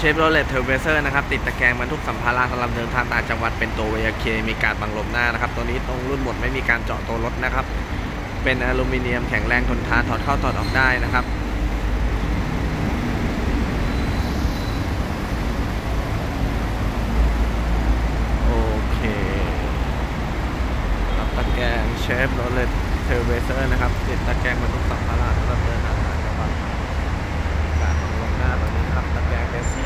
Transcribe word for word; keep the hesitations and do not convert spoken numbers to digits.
เชฟโรเลตเทอร์เวเซอร์นะครับติดตะแกรงบรรทุกสัมภาระสำหรับเดินทางต่างจังหวัดเป็นตัวเวียเคมีการบังลมหน้านะครับตัวนี้ตรงรุ่นหมดไม่มีการเจาะตัวรถนะครับเป็นอลูมิเนียมแข็งแรงทนทานถอดเข้าถอดออกได้นะครับโอเครับตะแกรงเชฟโรเลตเทอร์เวเซอร์นะครับติดตะแกรงบรรทุกสัมภาระสำหรับเดินทางต่างจังหวัดการบังลมหน้าตัวนี้ครับตะแกรงเดซี่